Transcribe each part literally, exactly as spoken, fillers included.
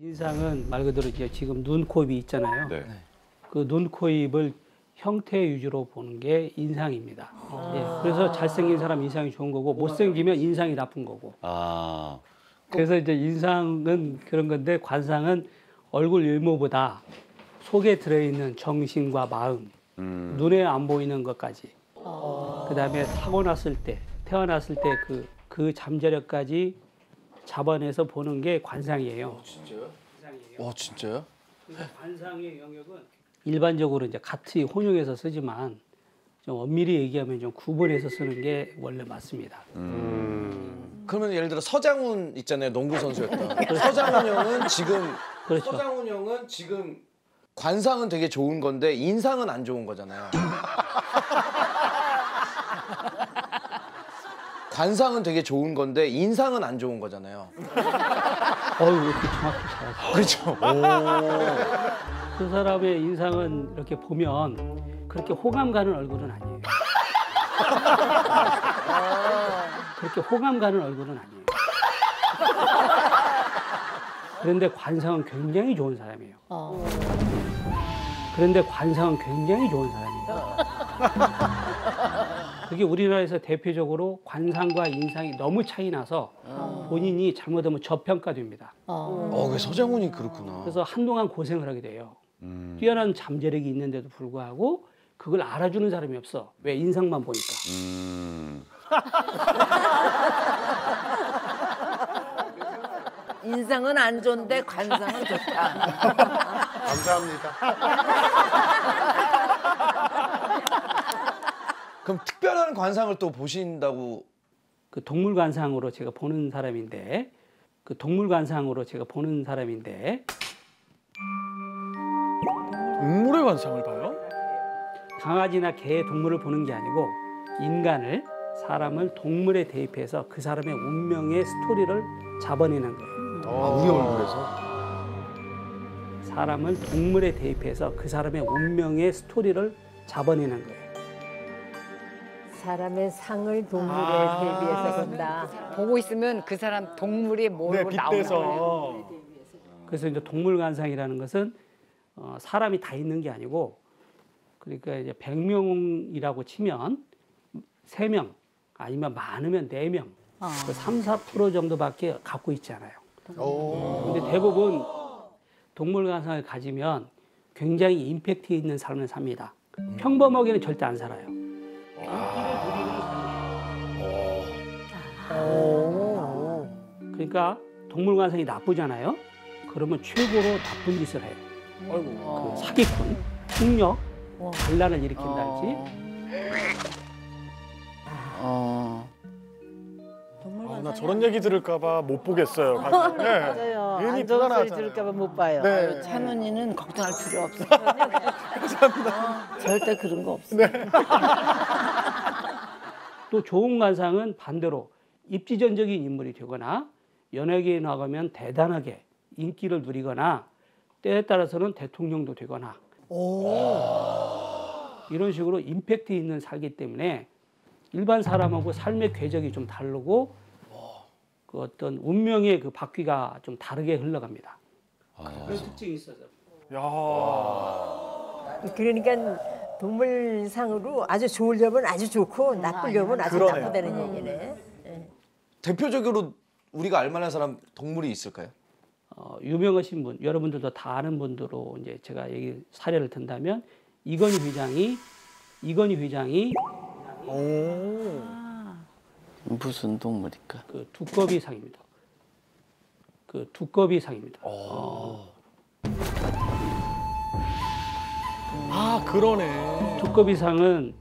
인상은 말 그대로 이제 지금 눈, 코, 입이 있잖아요. 네. 그 눈, 코, 입을 형태 위주로 보는 게 인상입니다. 아 예. 그래서 잘생긴 사람 인상이 좋은 거고 못생기면 인상이 나쁜 거고. 아 그래서 이제 인상은 그런 건데 관상은 얼굴 외모보다 속에 들어있는 정신과 마음, 음. 눈에 안 보이는 것까지 아 그다음에 타고났을 때, 태어났을 때 그 그 잠재력까지 잡아내서 보는 게 관상이에요. 어, 진짜요? 와, 진짜요? 관상의 영역은 일반적으로 이제 같이 혼용해서 쓰지만 좀 엄밀히 얘기하면 좀 구분해서 쓰는 게 원래 맞습니다. 음... 그러면 예를 들어 서장훈 있잖아요, 농구 선수였던. 서장훈 형은 지금 그렇죠. 서장훈 형은 지금 관상은 되게 좋은 건데 인상은 안 좋은 거잖아요. 관상은 되게 좋은 건데 인상은 안 좋은 거잖아요. 어우, 왜 이렇게 정확히 잘하세요? 그렇죠. 오. 그 사람의 인상은 이렇게 보면 그렇게 호감 가는 얼굴은 아니에요. 그렇게 호감 가는 얼굴은 아니에요. 그런데 관상은 굉장히 좋은 사람이에요. 어. 그런데 관상은 굉장히 좋은 사람이에요. 그게 우리나라에서 대표적으로 관상과 인상이 너무 차이 나서 아. 본인이 잘못하면 저평가됩니다. 아. 어, 그 서장훈이 그렇구나. 그래서 한동안 고생을 하게 돼요. 음. 뛰어난 잠재력이 있는데도 불구하고 그걸 알아주는 사람이 없어. 왜? 인상만 보니까. 음. 인상은 안 좋은데 관상은 좋다. 감사합니다. 그럼 특별한 관상을 또 보신다고? 그 동물 관상으로 제가 보는 사람인데, 그 동물 관상으로 제가 보는 사람인데. 동물의 관상을 봐요? 강아지나 개의 동물을 보는 게 아니고 인간을, 사람을 동물에 대입해서 그 사람의 운명의 스토리를 잡아내는 거예요. 아, 우연을 그래서? 사람을 동물에 대입해서 그 사람의 운명의 스토리를 잡아내는 거예요. 사람의 상을 동물에 아 대비해서 본다. 보고 있으면 그 사람 동물이 뭐로 네, 나오나요? 그래서 이제 동물 관상이라는 것은 어, 사람이 다 있는 게 아니고, 그러니까 이제 백 명이라고 치면 세 명 아니면 많으면 네 명, 아. 그 삼, 사 퍼센트 정도밖에 갖고 있지 않아요. 근데 대부분 동물 관상을 가지면 굉장히 임팩트 있는 삶을 삽니다. 음. 평범하게는 절대 안 살아요. 오. 그러니까 동물 관상이 나쁘잖아요. 그러면 최고로 나쁜 짓을 해요. 아이고. 그 사기꾼, 폭력, 반란을 일으킨다든지. 어. 아, 나 저런 얘기 들을까봐 못 보겠어요. 네. 맞아요. 안 저런 소리 들을까봐 못 봐요. 네. 찬훈이는 걱정할 필요 없어요. 감사합니다. 어, 절대 그런 거 없어요. 네. 또 좋은 관상은 반대로 입지전적인 인물이 되거나 연예계에 나가면 대단하게 인기를 누리거나 때에 따라서는 대통령도 되거나 이런 식으로 임팩트 있는 살기 때문에 일반 사람하고 삶의 궤적이 좀 다르고 그 어떤 운명의 그 바퀴가 좀 다르게 흘러갑니다. 아. 그런 특징이 있어서. 야. 그러니까. 동물상으로 아주 좋으려면 아주 좋고 나쁘려면 아주 그러네요. 나쁘다는 얘기네. 네. 대표적으로 우리가 알만한 사람 동물이 있을까요? 어, 유명하신 분, 여러분들도 다 아는 분들로 이제 제가 얘기 사례를 든다면 이건희 회장이 이건희 회장이 오. 아. 무슨 동물일까? 그 두꺼비상입니다. 그 두꺼비상입니다. 어. 아, 그러네. 두꺼비상은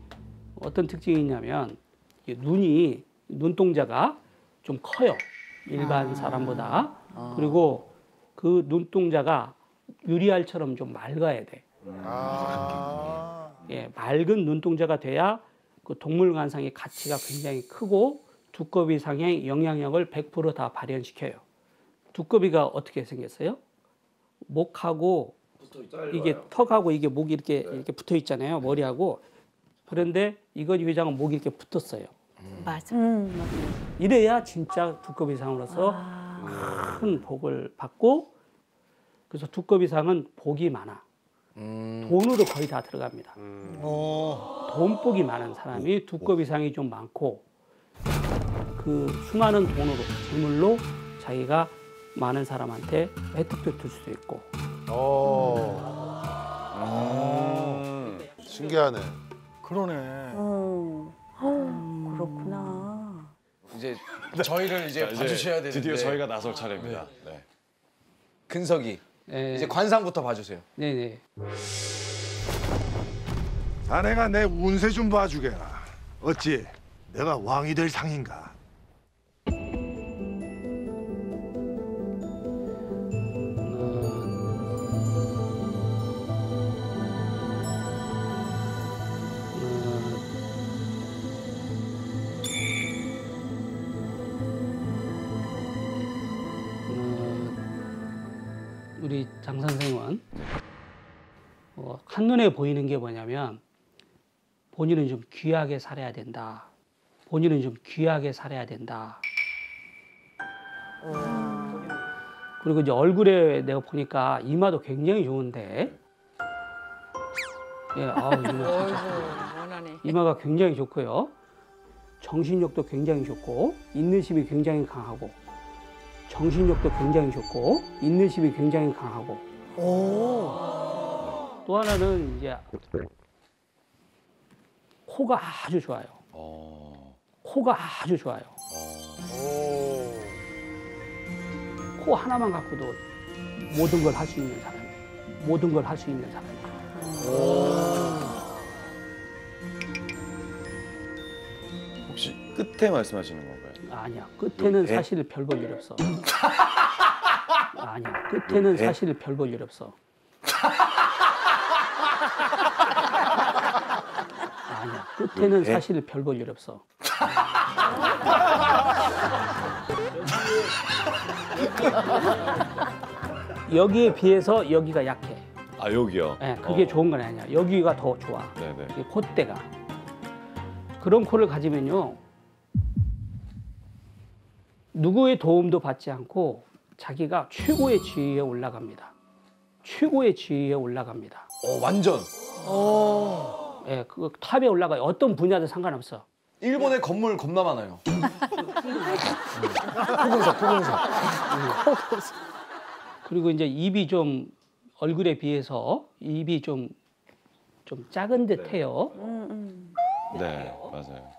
어떤 특징이 있냐면 눈이, 눈동자가 좀 커요. 일반 아 사람보다. 아 그리고 그 눈동자가 유리알처럼 좀 맑아야 돼. 아 예, 맑은 눈동자가 돼야 그 동물 관상의 가치가 굉장히 크고 두꺼비상의 영향력을 백 퍼센트 다 발현시켜요. 두꺼비가 어떻게 생겼어요? 목하고 이게 턱하고 이게 목이 이렇게 네. 이렇게 붙어 있잖아요. 머리하고. 그런데 이건희 회장은 목이 이렇게 붙었어요. 음. 맞아. 음. 이래야 진짜 두꺼비상으로서 아. 큰 복을 받고 그래서 두꺼비상은 복이 많아. 음. 돈으로 거의 다 들어갑니다. 음. 돈복이 많은 사람이 두꺼비상이 좀 많고, 그 수많은 돈으로, 재물로 자기가 많은 사람한테 혜택도 줄 수도 있고. 오. 음. 음. 신기하네. 그러네. 음. 음. 그렇구나. 이제 저희를 이제 봐주셔야 되는데. 드디어 저희가 나설 차례입니다. 네. 네. 근석이. 네. 이제 관상부터 봐주세요. 네네. 아내가 내 운세 좀 봐주게라. 어찌 내가 왕이 될 상인가. 우리 장 선생은 어, 한눈에 보이는 게 뭐냐면, 본인은 좀 귀하게 살아야 된다. 본인은 좀 귀하게 살아야 된다. 음. 그리고 이제 얼굴에 내가 보니까 이마도 굉장히 좋은데, 예, 아우 이마 진짜 이마가 굉장히 좋고요. 정신력도 굉장히 좋고, 인내심이 굉장히 강하고. 정신력도 굉장히 좋고, 인내심이 굉장히 강하고. 오. 또 하나는 이제 코가 아주 좋아요. 오. 코가 아주 좋아요. 오. 코 하나만 갖고도 모든 걸 할 수 있는 사람, 모든 걸 할 수 있는 사람. 혹시 끝에 말씀하시는 건가요? 아니야, 끝에는 요, 사실 별 볼 일 없어. 아니야, 끝에는 요, 사실 별 볼 일 없어. 아니야, 끝에는 요, 사실 별 볼 일 없어. 여기에 비해서 여기가 약해. 아, 여기요? 네, 그게 어. 좋은 건 아니야. 여기가 더 좋아. 네네. 이게 콧대가. 그런 코를 가지면요, 누구의 도움도 받지 않고 자기가 최고의 지위에 올라갑니다. 최고의 지위에 올라갑니다. 어, 완전. 어. 예, 그 탑에 올라가요. 어떤 분야든 상관없어. 일본에 네. 건물 겁나 많아요. 포공사, 포공사. 그리고 이제 입이 좀 얼굴에 비해서 입이 좀 좀 작은 듯해요. 네. 음, 음. 네, 맞아요.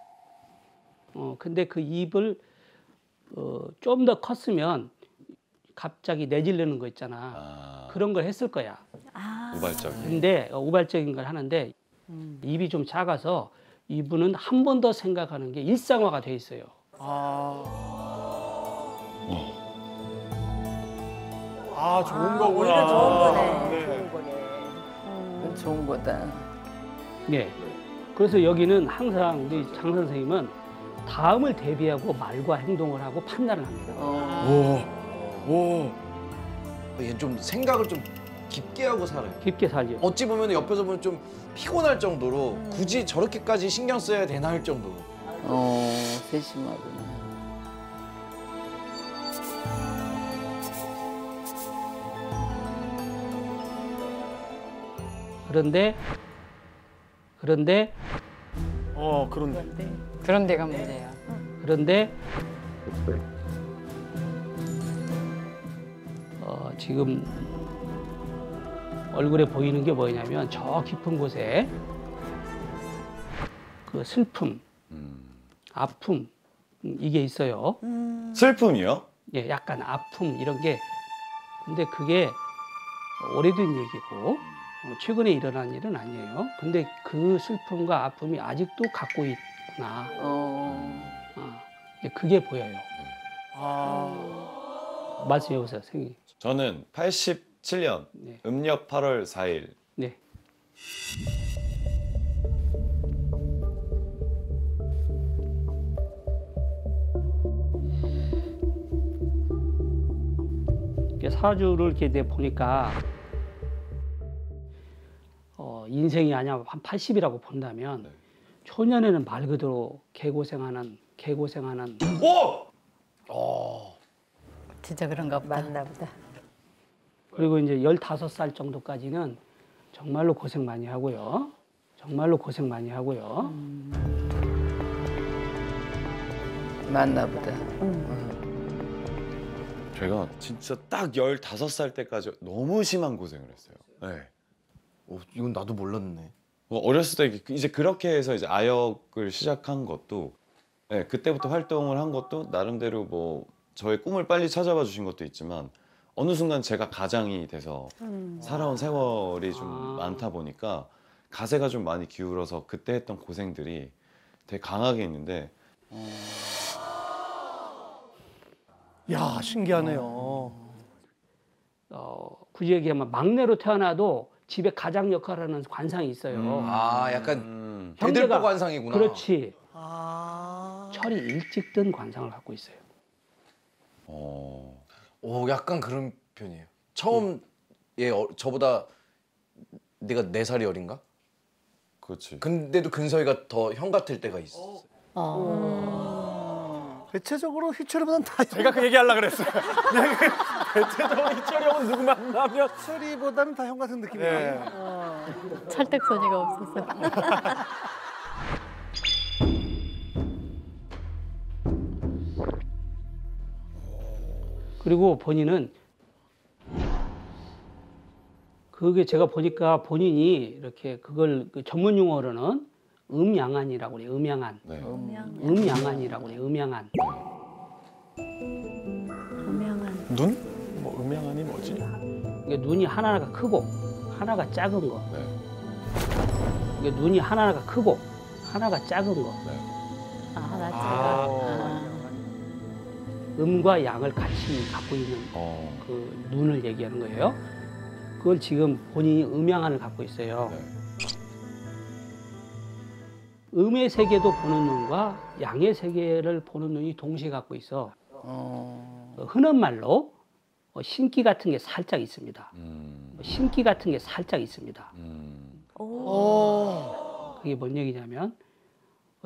어, 근데 그 입을 어, 좀 더 컸으면 갑자기 내질르는 거 있잖아. 아... 그런 걸 했을 거야. 아... 우발적인. 근데 어, 우발적인 걸 하는데 음. 입이 좀 작아서 이분은 한 번 더 생각하는 게 일상화가 돼 있어요. 아, 어. 아 좋은 거구나. 오히려 좋은 거네. 네. 좋은 거네. 음, 좋은 거다. 네. 그래서 여기는 항상 우리 장 선생님은 다음을 대비하고 말과 행동을 하고 판단을 합니다. 오, 오. 얘 좀 생각을 좀 깊게 하고 살아요. 깊게 살죠. 어찌 보면 옆에서 보면 좀 피곤할 정도로 음. 굳이 저렇게까지 신경 써야 되나 할 정도로. 어, 세심하구나. 그런데, 그런데. 어, 그런데. 그런데. 그런 데가 문제야. 그런데 어, 지금 얼굴에 보이는 게 뭐냐면 저 깊은 곳에 그 슬픔, 음. 아픔 이게 있어요. 음. 슬픔이요? 예, 약간 아픔 이런 게. 근데 그게 오래된 얘기고 최근에 일어난 일은 아니에요. 근데 그 슬픔과 아픔이 아직도 갖고 있. 나. 어. 아, 그게 보여요. 아. 말씀해 보세요, 생일. 저는 팔십칠 년 네. 음력 팔월 사일. 네. 사주를 이렇게 내 보니까 어, 인생이 아니야 한 팔십이라고 본다면. 네. 초년에는 말 그대로 개고생하는, 개고생하는. 오! 어. 진짜 그런가 보다. 맞나 보다. 그리고 이제 열다섯 살 정도까지는 정말로 고생 많이 하고요. 정말로 고생 많이 하고요. 음. 맞나 보다. 음. 제가 진짜 딱 열다섯 살 때까지 너무 심한 고생을 했어요. 네. 어, 이건 나도 몰랐네. 어렸을 때 이제 그렇게 해서 이제 아역을 시작한 것도, 네, 그때부터 활동을 한 것도 나름대로 뭐 저의 꿈을 빨리 찾아봐 주신 것도 있지만 어느 순간 제가 가장이 돼서 음. 살아온 세월이 좀 많다 보니까 가세가 좀 많이 기울어서 그때 했던 고생들이 되게 강하게 있는데. 음. 야, 신기하네요. 어, 굳이 얘기하면 막내로 태어나도 집에 가장 역할하는 관상이 있어요. 음. 아, 약간 음. 대들보 관상이구나. 그렇지. 아... 철이 일찍 든 관상을 갖고 있어요. 어, 오, 약간 그런 편이에요. 처음 얘 응. 예, 어, 저보다 내가 네 살이 어린가? 그렇지. 근데도 근서이가 더 형 같을 때가 있었어요. 아... 아... 대체적으로 희철이보단 다. 제가 그 얘기하려 그랬어요. 대체적으로 희철이 형은 누구 만나면 희철이보다는 다 형 같은 느낌이에요. 네. 어... 찰떡선이가 없었어. 그리고 본인은 그게 제가 보니까 본인이 이렇게 그걸 그 전문 용어로는 음양안이라고 그래요. 음양안. 네. 음양안. 음양안이라고 그래요. 음양안. 음양안. 눈? 뭐 음양안이 뭐지? 이게 눈이 하나가 크고 하나가 작은 거. 네. 이게 눈이 하나가 크고 하나가 작은 거. 네. 아, 하나 작아. 아. 음과 양을 같이 갖고 있는 어. 그 눈을 얘기하는 거예요. 그걸 지금 본인이 음양안을 갖고 있어요. 네. 음의 세계도 보는 눈과 양의 세계를 보는 눈이 동시에 갖고 있어. 어. 흔한 말로 신기 같은 게 살짝 있습니다. 음. 신기 같은 게 살짝 있습니다. 음. 오. 오. 그게 뭔 얘기냐면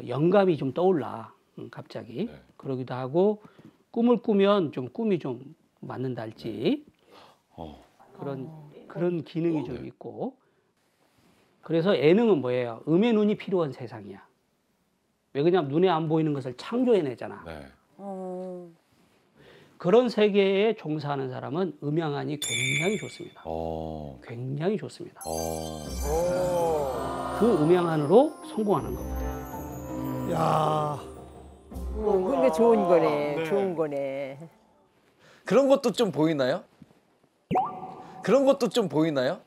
영감이 좀 떠올라 갑자기. 네. 그러기도 하고 꿈을 꾸면 좀 꿈이 좀 맞는달지. 네. 어. 그런 어. 그런 기능이 어, 네. 좀 있고. 그래서 예능은 뭐예요? 음의 눈이 필요한 세상이야. 왜 그냥 눈에 안 보이는 것을 창조해내잖아. 네. 어. 그런 세계에 종사하는 사람은 음양안이 굉장히 좋습니다. 어. 굉장히 좋습니다. 어. 어. 그 음양안으로 성공하는 겁니다. 야. 어, 근데 좋은 거네, 네. 좋은 거네. 그런 것도 좀 보이나요? 그런 것도 좀 보이나요?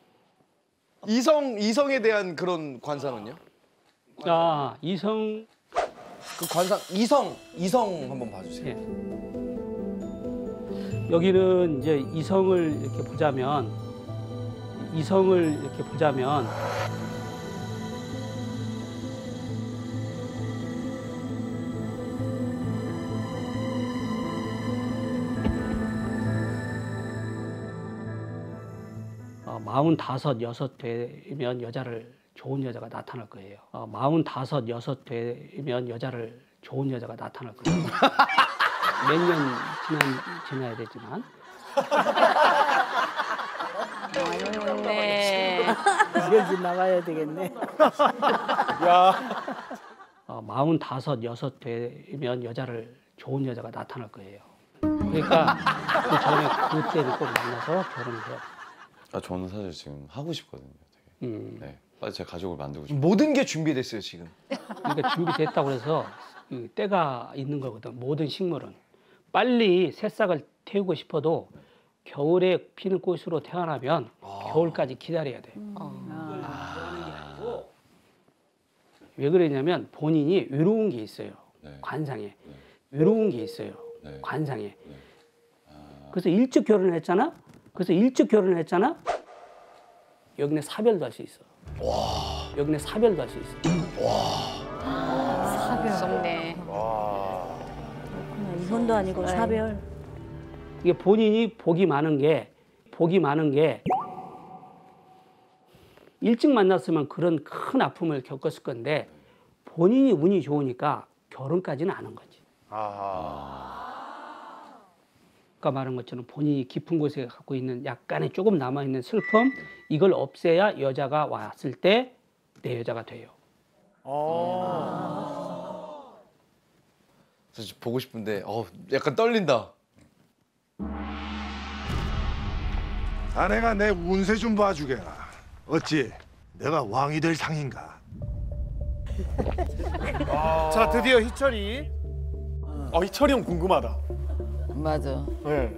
이성, 이성에 대한 그런 관상은요? 관상. 아, 이성. 그 관상, 이성, 이성 한번 봐주세요. 네. 여기는 이제 이성을 이렇게 보자면, 이성을 이렇게 보자면. 마흔다섯, 여섯 되면 여자를 좋은 여자가 나타날 거예요. 마흔다섯, 여섯 되면 여자를 좋은 여자가 나타날 거예요. 몇 년 지난, 지나야 되지만. 네. 이제 나가야 되겠네. 야. 마흔다섯, 여섯 되면 여자를 좋은 여자가 나타날 거예요. 그러니까 그 전에 그때는 꼭 만나서 결혼을 해요. 아, 저는 사실 지금 하고 싶거든요. 되게. 음. 네, 빨리 제 가족을 만들고 싶어요. 모든 게 준비됐어요 지금. 그러니까 준비됐다고 해서 그 때가 있는 거거든. 모든 식물은 빨리 새싹을 태우고 싶어도 겨울에 피는 꽃으로 태어나면 아. 겨울까지 기다려야 돼. 음. 아. 아. 왜 그러냐면 본인이 외로운 게 있어요. 네. 관상에. 네. 외로운 게 있어요. 네. 관상에. 네. 아. 그래서 일찍 결혼했잖아. 그래서 일찍 결혼을 했잖아. 여기는 사별도 할 수 있어. 와. 여기는 사별도 할 수 있어. 와. 아, 사별. 썩네. 와. 그렇구나. 이혼도 아니고 아유. 사별. 이게 본인이 복이 많은 게 복이 많은 게 일찍 만났으면 그런 큰 아픔을 겪었을 건데 본인이 운이 좋으니까 결혼까지는 안 한 거지. 아하. 아까 말한 것처럼 본인이 깊은 곳에 갖고 있는 약간의 조금 남아있는 슬픔, 이걸 없애야 여자가 왔을 때 내 여자가 돼요. 아. 사실 보고 싶은데 어, 약간 떨린다. 아내가 내 운세 좀 봐주게라. 어찌 내가 왕이 될 상인가. 아. 자, 드디어 희철이. 어, 희철이 형 궁금하다. 맞아. 네.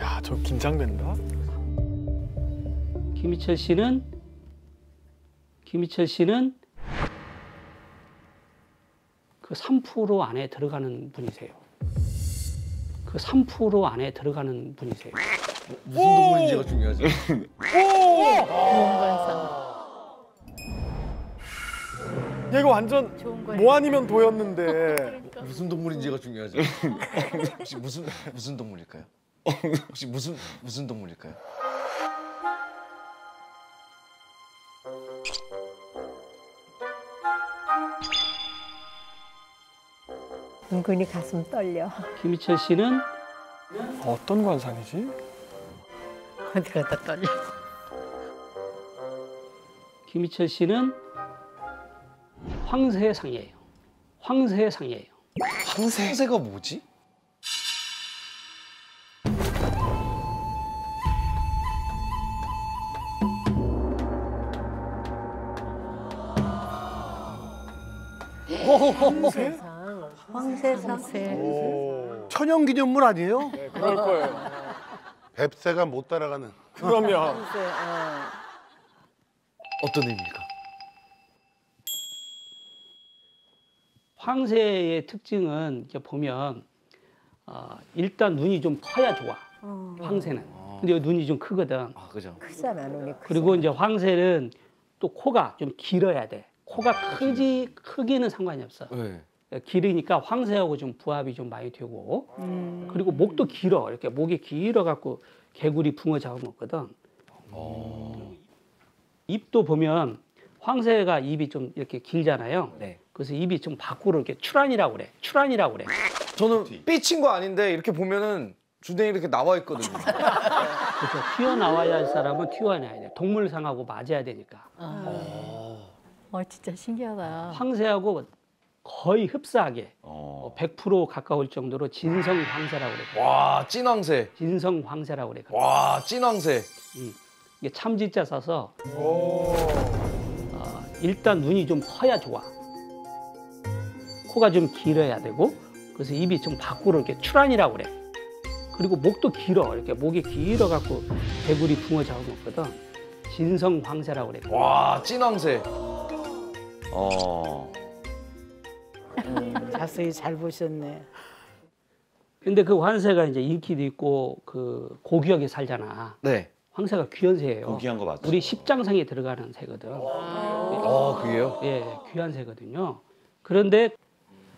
야, 저 긴장된다. 김희철 씨는 김희철 씨는 그 삼 퍼센트 안에 들어가는 분이세요. 그 삼 퍼센트 안에 들어가는 분이세요. 무슨 동물인지가 중요하지. 오! 얘가 완전 뭐 아니면 도였는데. 무슨 동물인지가 중요하지. 혹시 무슨 무슨 동물일까요? 혹시 무슨 무슨 동물일까요? 은근히 가슴 떨려. 김희철 씨는 어떤 관상이지? 어디가 다 떨려. 김희철 씨는 황새상이에요. 황새상이에요. 황새? 황새가 뭐지? 황새? 황새상. 천연기념물 아니에요? 네, 그럴 거예요. 뱁새가 못 따라가는. 그럼요. 어떤 의미입니까? 황새의 특징은 이렇게 보면 어, 일단 눈이 좀 커야 좋아. 어. 황새는. 어. 근데 눈이 좀 크거든. 아, 그죠. 크잖아, 눈이. 그리고 이제 황새는 또 코가 좀 길어야 돼. 코가 크지 크기는 상관이 없어. 네. 길으니까 황새하고 좀 부합이 좀 많이 되고, 음. 그리고 목도 길어. 이렇게 목이 길어 갖고 개구리 붕어 잡아먹거든. 오. 입도 보면 황새가 입이 좀 이렇게 길잖아요. 네. 그래서 입이 좀 밖으로 이렇게 출안이라고 그래. 출안이라고 그래. 저는 삐친 거 아닌데 이렇게 보면은 주댕이 이렇게 나와 있거든요. 그렇죠. 튀어나와야 할 사람은 튀어나와야 돼. 동물상하고 맞아야 되니까. 아, 어, 진짜 신기하다. 황새하고 거의 흡사하게 어. 백 퍼센트 가까울 정도로 진성 황새라고 그래요. 와, 찐 황새. 진성 황새라고 그래요. 와, 찐 황새. 응. 이게 참진짜 써서 오. 어, 일단 눈이 좀 커야 좋아. 코가 좀 길어야 되고, 그래서 입이 좀 밖으로 이렇게 출안이라고 그래. 그리고 목도 길어. 이렇게 목이 길어 갖고 개구리 붕어 잡아먹거든. 진성 황새라고 그래요. 와, 찐 황새. 어. 자세히 잘 보셨네. 근데 그 황새가 이제 인기도 있고 그 고귀하게 살잖아. 네. 황새가 귀한 새예요. 고귀한 거 맞죠? 우리 십장상에 들어가는 새거든. 아, 그게요? 예, 귀한 새거든요. 그런데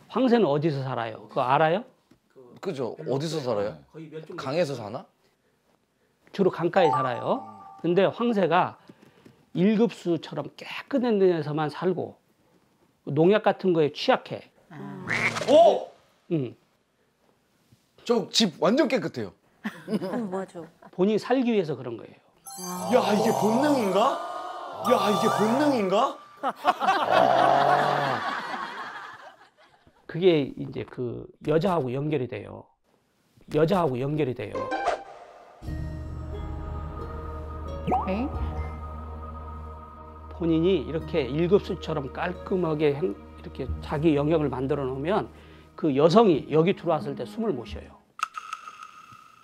황새는 어디서 살아요? 그거 알아요? 그죠. 어디서 살아요? 강에서 사나? 주로 강가에 살아요. 근데 황새가 일급수처럼 깨끗한 데에서만 살고 농약 같은 거에 취약해. 아. 오! 응. 저 집 완전 깨끗해요. 맞아. 본인이 살기 위해서 그런 거예요. 아. 야, 이게 본능인가? 아. 야, 이게 본능인가? 아. 그게 이제 그 여자하고 연결이 돼요. 여자하고 연결이 돼요. 에이? 본인이 이렇게 일급수처럼 깔끔하게 행, 이렇게 자기 영역을 만들어 놓으면 그 여성이 여기 들어왔을 때 숨을 못 쉬어요.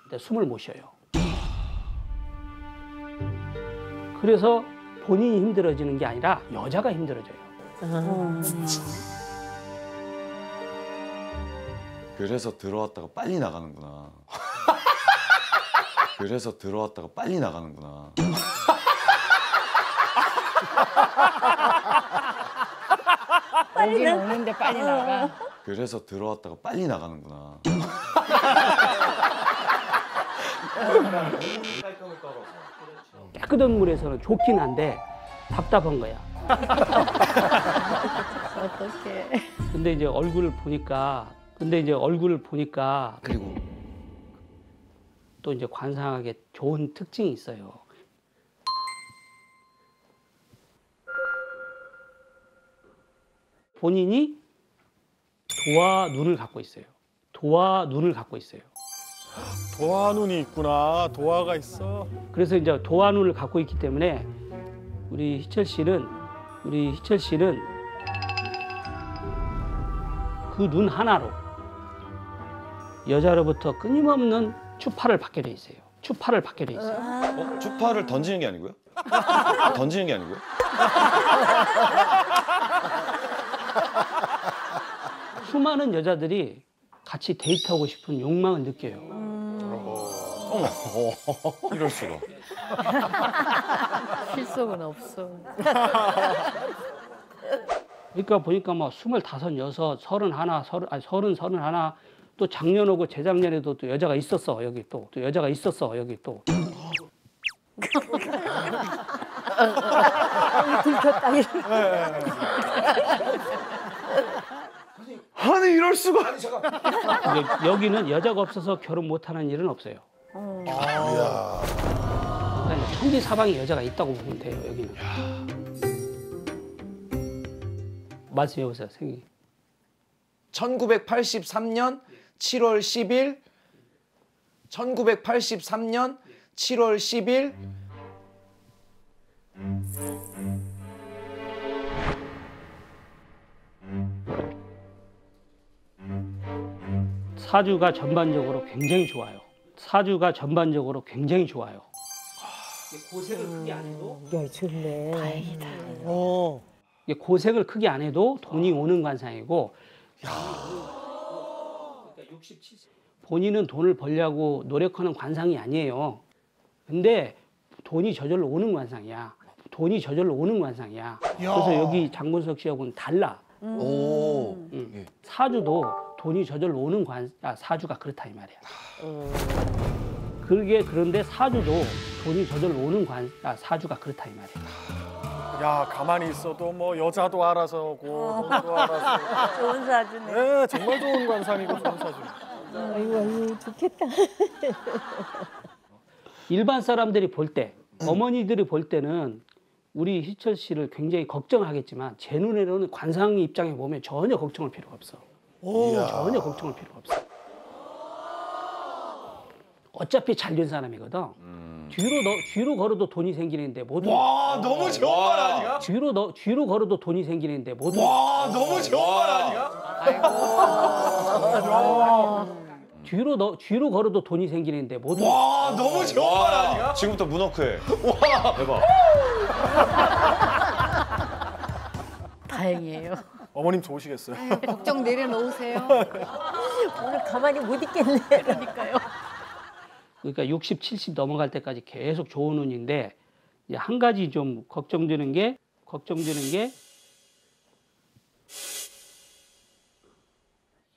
근데 숨을 못 쉬어요. 그래서 본인이 힘들어지는 게 아니라 여자가 힘들어져요. 음. 그래서 들어왔다가 빨리 나가는구나. 그래서 들어왔다가 빨리 나가는구나. 빨리 나오는데 빨리 나가. 그래서 들어왔다가 빨리 나가는구나. 깨끗한 물에서는 좋긴 한데 답답한 거야. 어떡해. 근데 이제 얼굴을 보니까 근데 이제 얼굴을 보니까 그리고 또 이제 관상학에 좋은 특징이 있어요. 본인이 도와 눈을 갖고 있어요. 도와 눈을 갖고 있어요. 도화 눈이 있구나. 도화가 있어. 그래서 이제 도화 눈을 갖고 있기 때문에 우리 희철 씨는 우리 희철 씨는 그 눈 하나로 여자로부터 끊임없는 추파를 받게 돼 있어요. 추파를 받게 돼 있어요. 어? 추파를 던지는 게 아니고요? 던지는 게 아니고요? 수많은 여자들이 같이 데이트하고 싶은 욕망을 느껴요. 음... 어머, 어, 이럴 수가. 실속은 없어. 그러니까 보니까 막 스물다섯, 여섯, 서른하나, 서른, 아니 서른, 서른하나 또 작년 오고 재작년에도 또 여자가 있었어 여기 또, 또 여자가 있었어 여기 또. 들켰다. 아니 이럴 수가. 아니, 잠깐. 여기는 여자가 없어서 결혼 못하는 일은 없어요. 어... 아, 그러니까 천지사방에 여자가 있다고 보면 돼요. 여기는. 말씀해 보세요. 생일. 천구백팔십삼 년 칠월 십 일. 천구백팔십삼 년 칠월 십 일. 사주가 전반적으로 굉장히 좋아요. 사주가 전반적으로 굉장히 좋아요. 고생을 크게 안 해도 야, 좋네. 다행이다. 어. 고생을 크게 안 해도 돈이 오는 관상이고. 야. 본인은 돈을 벌려고 노력하는 관상이 아니에요. 근데 돈이 저절로 오는 관상이야. 돈이 저절로 오는 관상이야. 야. 그래서 여기 장근석 씨하고는 달라. 음. 오. 응. 예. 사주도. 돈이 저절로 오는 관, 아, 사주가 그렇다 이 말이야. 음... 그게 그런데 사주도 돈이 저절로 오는 관, 아, 사주가 그렇다 이 말이야. 야 가만히 있어도 뭐 여자도 알아서 오고 어. 돈도 알아서. 좋은 사주네. 네 정말 좋은 관상이고 좋은 사주. 아이고 아이고 좋겠다. 일반 사람들이 볼 때, 어머니들이 볼 때는 우리 희철 씨를 굉장히 걱정하겠지만 제 눈에는 관상 입장에 보면 전혀 걱정할 필요가 없어. 오, 전혀 걱정할 필요가 없어. 어차피 잘된 사람이거든. 음. 뒤로 너, 뒤로 걸어도 돈이 생기는데 모든. 와 너무 좋은 말 아니야? 뒤로 너, 뒤로 걸어도 돈이 생기는데 모든. 와 너무 좋은 말 아니야? 뒤로 너, 뒤로 걸어도 돈이 생기는데 모든. 와 너무 좋은 말 아니야? 지금부터 문어크해. 와 대박. 다행이에요. 어머님 좋으시겠어요? 에이, 걱정 내려놓으세요. 오늘 가만히 못 있겠네. 그러니까요. 그러니까 육십, 칠십 넘어갈 때까지 계속 좋은 운인데 이제 한 가지 좀 걱정되는 게 걱정되는 게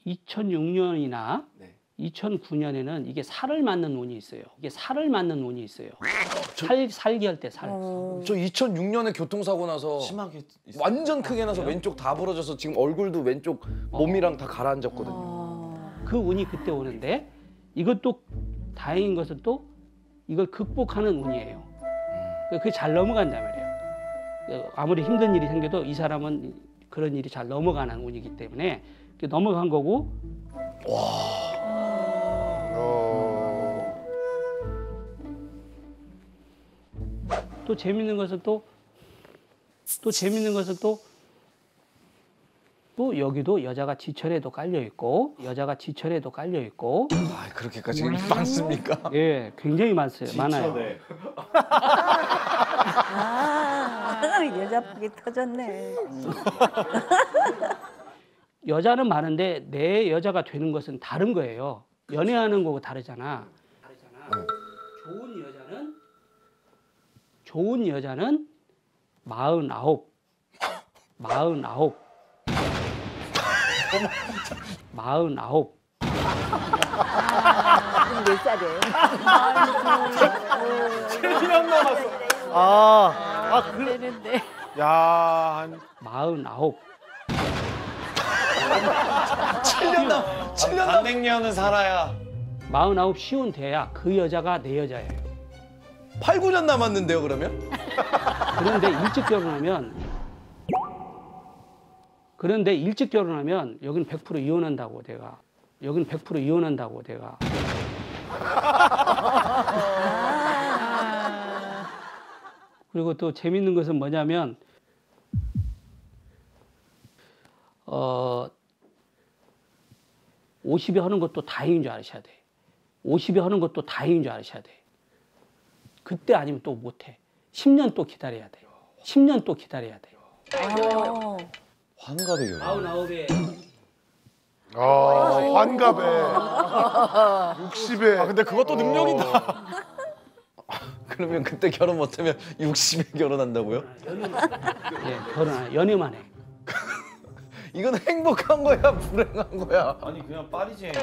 이천육 년이나 네. 이천구 년에는 이게 살을 맞는 운이 있어요. 이게 살을 맞는 운이 있어요. 저, 살, 살기 할 때 살. 어... 저 이천육 년에 교통사고 나서 심하게 완전 크게 나서 왼쪽 다 부러져서 지금 얼굴도 왼쪽 몸이랑 어... 다 가라앉았거든요. 어... 그 운이 그때 오는데 이것도 다행인 것은 또 이걸 극복하는 운이에요. 그게 잘 넘어간단 말이에요. 아무리 힘든 일이 생겨도 이 사람은 그런 일이 잘 넘어가는 운이기 때문에 넘어간 거고. 와... 또 재밌는 것은 또, 또 재밌는 것은 또, 또 여기도 여자가 지천에도 깔려있고, 여자가 지천에도 깔려있고. 아, 그렇게까지 많습니까? 예, 굉장히 많아요. 많아요. 아, 여자 폭이 터졌네. 여자는 많은데 내 여자가 되는 것은 다른 거예요. 연애하는 거고 다르잖아. 다르잖아. 어. 좋은 여자는 좋은 여자는 마흔아홉, 마흔아홉, 마흔아홉, 아, 몇 살이에요? 칠 년 남았어. 아, 아, 그랬는데. 야, 한 마흔아홉. 칠 년 남, 칠 년 남. 삼백 년은 살아야. 마흔아홉 쉬운 돼야 그 여자가 내 여자예요. 팔, 구 년 남았는데요, 그러면? 그런데 일찍 결혼하면, 그런데 일찍 결혼하면 여긴 백 퍼센트 이혼한다고 내가. 여긴 백 퍼센트 이혼한다고 내가. 그리고 또 재밌는 것은 뭐냐면 어 오십이 하는 것도 다행인 줄 아셔야 돼. 오십이 하는 것도 다행인 줄 아셔야 돼. 그때 아니면 또 못해. 십 년 또 기다려야 돼. 십 년 또 기다려야 돼. 환갑이요. 아흔아홉에. 아, 환갑에. 육십에. 아, 근데 그것도 능력이다. 그러면 그때 결혼 못하면 육십에 결혼한다고요? 예, 결혼 연애만 해. 이건 행복한 거야, 불행한 거야? 아니, 그냥 파리지.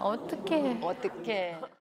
어떡해. 어떡해.